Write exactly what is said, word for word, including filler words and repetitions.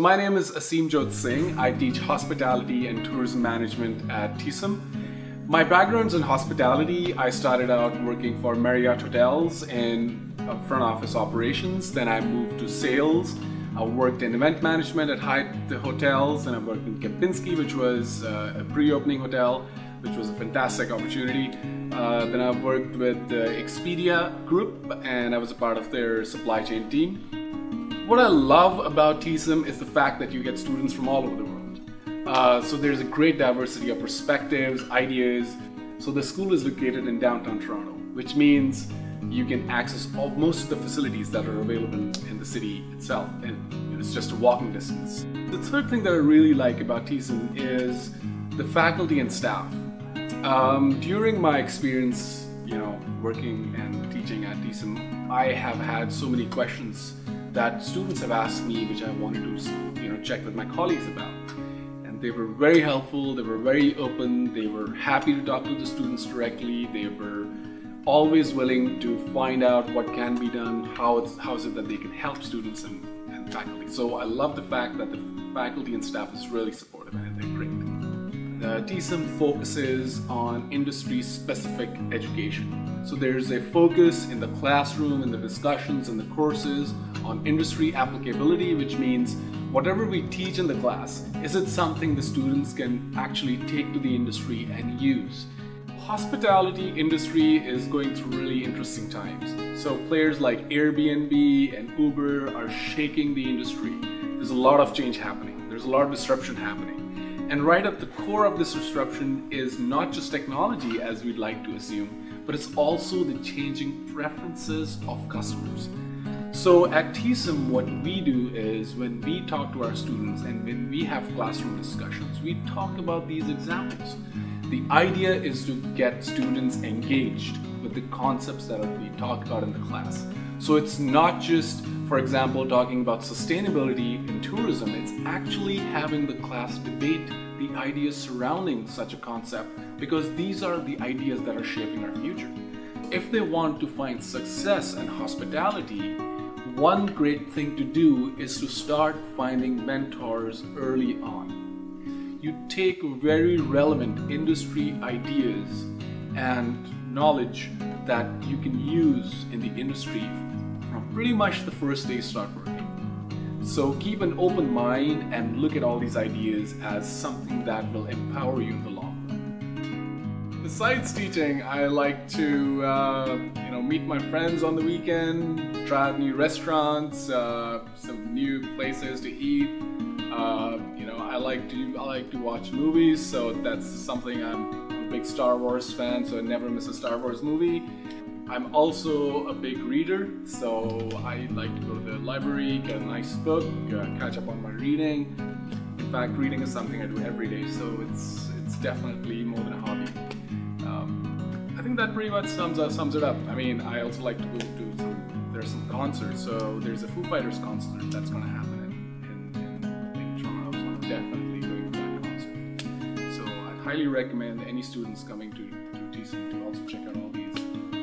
My name is Aseemjyot Singh. I teach hospitality and tourism management at T S O M. My background's in hospitality. I started out working for Marriott Hotels in front office operations. Then I moved to sales. I worked in event management at Hyatt Hotels, and I worked in Kempinski, which was a pre-opening hotel, which was a fantastic opportunity. Uh, then I worked with the Expedia Group, and I was a part of their supply chain team. What I love about T S O M is the fact that you get students from all over the world. Uh, so there's a great diversity of perspectives, ideas. So the school is located in downtown Toronto, which means you can access all, most of the facilities that are available in the city itself, and it's just a walking distance. The third thing that I really like about T S O M is the faculty and staff. Um, during my experience, you know, working and teaching at T S O M, I have had so many questions that students have asked me, which I wanted to, you know, check with my colleagues about. And they were very helpful, they were very open, they were happy to talk to the students directly, they were always willing to find out what can be done, how, it's, how is it that they can help students and, and faculty. So I love the fact that the faculty and staff is really supportive and they're great. Uh, T S O M focuses on industry-specific education. So there's a focus in the classroom, in the discussions, in the courses on industry applicability, which means whatever we teach in the class, is it something the students can actually take to the industry and use? Hospitality industry is going through really interesting times. So players like Airbnb and Uber are shaking the industry. There's a lot of change happening. There's a lot of disruption happening. And right at the core of this disruption is not just technology, as we'd like to assume, but it's also the changing preferences of customers. So at T S O M, what we do is when we talk to our students and when we have classroom discussions, we talk about these examples. The idea is to get students engaged with the concepts that are being talked about in the class. So it's not just, for example, talking about sustainability in tourism, it's actually having the class debate the ideas surrounding such a concept, because these are the ideas that are shaping our future. If they want to find success in hospitality, one great thing to do is to start finding mentors early on. You take very relevant industry ideas and knowledge that you can use in the industry from pretty much the first day you start working. So keep an open mind and look at all these ideas as something that will empower you in the long run. Besides teaching, I like to uh, you know, meet my friends on the weekend, try out new restaurants, uh, some new places to eat. Uh, you know, I like to I like to watch movies, so that's something I'm, I'm a big Star Wars fan, so I never miss a Star Wars movie. I'm also a big reader, so I like to go to the library, get a nice book, uh, catch up on my reading. In fact, reading is something I do every day, so it's it's definitely more than a hobby. Um, I think that pretty much sums, uh, sums it up. I mean, I also like to go to some, there's some concerts, so there's a Foo Fighters concert that's going to happen in, in, in, in Toronto, so I'm definitely going to that concert. So I highly recommend any students coming to, to T S O M to also check out all these